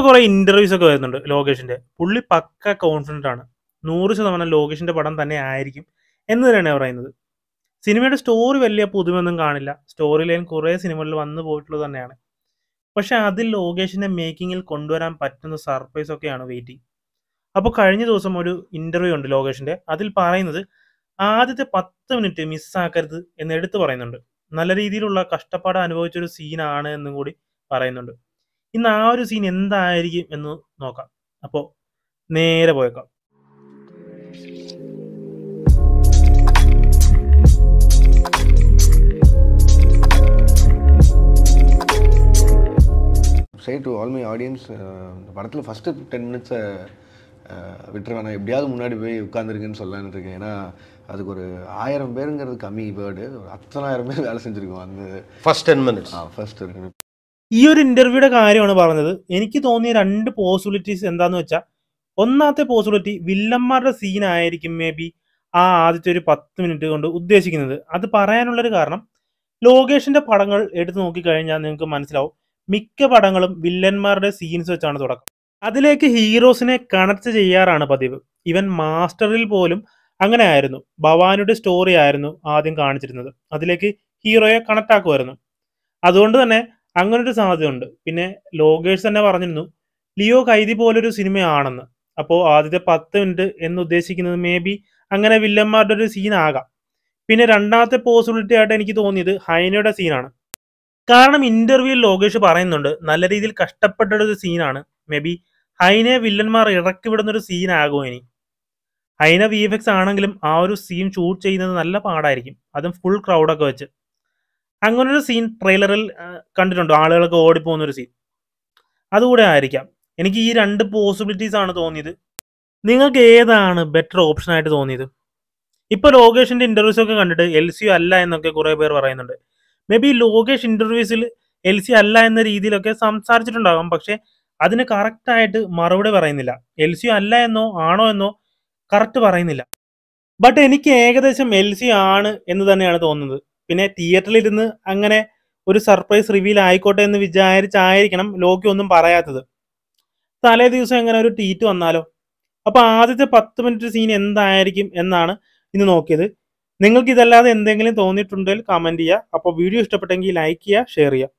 ഇപ്പോൾ കുറേ ഇൻ്റർവ്യൂസ് ഒക്കെ വരുന്നുണ്ട് ലോകേഷിൻ്റെ. പുള്ളി പക്ക കോൺഫിഡൻ്റ് ആണ്, 100% ലോകേഷിൻ്റെ പടം തന്നെ ആയിരിക്കും എന്ന് തന്നെയാണ് പറയുന്നത്. സിനിമയുടെ സ്റ്റോറി വലിയ പുതുമയൊന്നും കാണില്ല, സ്റ്റോറി ലൈൻ കുറേ സിനിമകളിൽ വന്നു പോയിട്ടുള്ളത് തന്നെയാണ്. പക്ഷേ അതിൽ ലോകേഷിൻ്റെ മേക്കിങ്ങിൽ കൊണ്ടുവരാൻ പറ്റുന്ന സർപ്രൈസൊക്കെയാണ് വെയിറ്റിംഗ്. അപ്പോൾ കഴിഞ്ഞ ദിവസം ഒരു ഇൻ്റർവ്യൂ ഉണ്ട് ലോകേഷിൻ്റെ, അതിൽ പറയുന്നത് ആദ്യത്തെ 10 മിനിറ്റ് മിസ്സാക്കരുത് എന്ന് എടുത്ത് പറയുന്നുണ്ട്. നല്ല രീതിയിലുള്ള കഷ്ടപ്പാട് അനുഭവിച്ചൊരു സീനാണ് എന്നും കൂടി പറയുന്നുണ്ട്. ഇന്ന് ആ ഒരു സീൻ എന്തായിരിക്കും എന്ന് നോക്കാം, അപ്പോൾ നേരെ പോയേക്കാം. படத்தில் ஃபஸ்ட்டு 10 மினிட்ஸை விட்டுருவேன், எப்படியாவது முன்னாடி போய் உட்காந்துருக்குன்னு சொல்லலான்னு இருக்கேன். ஏன்னா அதுக்கு ஒரு 1000 பேருங்கிறது கம்மி, வேர்டு ஒரு 10,000 பேர் வேலை செஞ்சுருக்கோம் அந்த ஃபஸ்ட் 10 மினிட்ஸ். ஃபஸ்ட் இருக்கு. ഈ ഒരു ഇൻ്റർവ്യൂയുടെ കാര്യമാണ് പറഞ്ഞത്. എനിക്ക് തോന്നിയ 2 പോസിബിലിറ്റീസ് എന്താന്ന് വെച്ചാൽ, ഒന്നാമത്തെ പോസിബിലിറ്റി വില്ലന്മാരുടെ സീനായിരിക്കും മേ ബി ആ ആദ്യത്തെ ഒരു 10 മിനിറ്റ് കൊണ്ട് ഉദ്ദേശിക്കുന്നത്. അത് പറയാനുള്ളൊരു കാരണം, ലോകേഷിൻ്റെ പടങ്ങൾ എടുത്തു നോക്കിക്കഴിഞ്ഞാൽ നിങ്ങൾക്ക് മനസ്സിലാവും മിക്ക പടങ്ങളും വില്ലന്മാരുടെ സീൻസ് വെച്ചാണ് തുടക്കം, അതിലേക്ക് ഹീറോസിനെ കണക്ട് ചെയ്യാറാണ് പതിവ്. ഇവൻ മാസ്റ്ററിൽ പോലും അങ്ങനെ ആയിരുന്നു, ഭവാനിയുടെ സ്റ്റോറി ആയിരുന്നു ആദ്യം കാണിച്ചിരുന്നത്, അതിലേക്ക് ഹീറോയെ കണക്ട് ആക്കുമായിരുന്നു. അതുകൊണ്ട് തന്നെ അങ്ങനൊരു സാധ്യതയുണ്ട്. പിന്നെ ലോകേഷ് തന്നെ പറഞ്ഞിരുന്നു ലിയോ കൈദി പോലൊരു സിനിമയാണെന്ന്. അപ്പോൾ ആദ്യത്തെ 10 മിനിറ്റ് എന്നുദ്ദേശിക്കുന്നത് മേ ബി അങ്ങനെ വില്ലന്മാരുടെ ഒരു സീനാകാം. പിന്നെ രണ്ടാമത്തെ പോസിബിലിറ്റി ആയിട്ട് എനിക്ക് തോന്നിയത് ഹൈനയുടെ സീനാണ്. കാരണം ഇൻ്റർവ്യൂവിൽ ലോകേഷ് പറയുന്നുണ്ട് നല്ല രീതിയിൽ കഷ്ടപ്പെട്ടൊരു സീനാണ്, മേ ബി ഹൈനയെ വില്ലന്മാർ ഇറക്കി വിടുന്നൊരു സീനാകുമോ. ഇനി ഹൈന VFX ആണെങ്കിലും ആ ഒരു സീൻ ഷൂട്ട് ചെയ്യുന്നത് നല്ല പാടായിരിക്കും, അതും ഫുൾ ക്രൗഡൊക്കെ വെച്ച്. അങ്ങനൊരു സീൻ ട്രെയിലറിൽ കണ്ടിട്ടുണ്ടോ, ആളുകളൊക്കെ ഓടിപ്പോകുന്നൊരു സീൻ, അതുകൂടെ ആയിരിക്കാം. എനിക്ക് ഈ 2 പോസിബിലിറ്റീസാണ് തോന്നിയത്. നിങ്ങൾക്ക് ഏതാണ് ബെറ്റർ ഓപ്ഷനായിട്ട് തോന്നിയത്? ഇപ്പോൾ ലോകേഷിൻ്റെ ഇൻ്റർവ്യൂസൊക്കെ കണ്ടിട്ട് LCU അല്ല എന്നൊക്കെ കുറേ പേർ പറയുന്നുണ്ട്. മേ ബി ലോകേഷ് ഇൻ്റർവ്യൂസിൽ LCU അല്ല എന്ന രീതിയിലൊക്കെ സംസാരിച്ചിട്ടുണ്ടാകാം, പക്ഷേ അതിന് കറക്റ്റായിട്ട് മറുപടി പറയുന്നില്ല. LCU അല്ല എന്നോ ആണോ എന്നോ കറക്റ്റ് പറയുന്നില്ല. ബട്ട് എനിക്ക് ഏകദേശം LCU ആണ് എന്ന് തന്നെയാണ് തോന്നുന്നത്. പിന്നെ തിയേറ്ററിലിരുന്ന് അങ്ങനെ ഒരു സർപ്രൈസ് റിവീൽ ആയിക്കോട്ടെ എന്ന് വിചാരിച്ചായിരിക്കണം ലോക്കി ഒന്നും പറയാത്തത്. തലേ ദിവസം എങ്ങനെ ഒരു ട്വീറ്റ് വന്നാലോ. അപ്പോൾ ആദ്യത്തെ 10 മിനിറ്റ് സീൻ എന്തായിരിക്കും എന്നാണ് ഇന്ന് നോക്കിയത്. നിങ്ങൾക്ക് ഇതല്ലാതെ എന്തെങ്കിലും തോന്നിയിട്ടുണ്ടെങ്കിൽ കമൻറ്റ് ചെയ്യുക. അപ്പോൾ വീഡിയോ ഇഷ്ടപ്പെട്ടെങ്കിൽ ലൈക്ക് ചെയ്യുക, ഷെയർ ചെയ്യുക.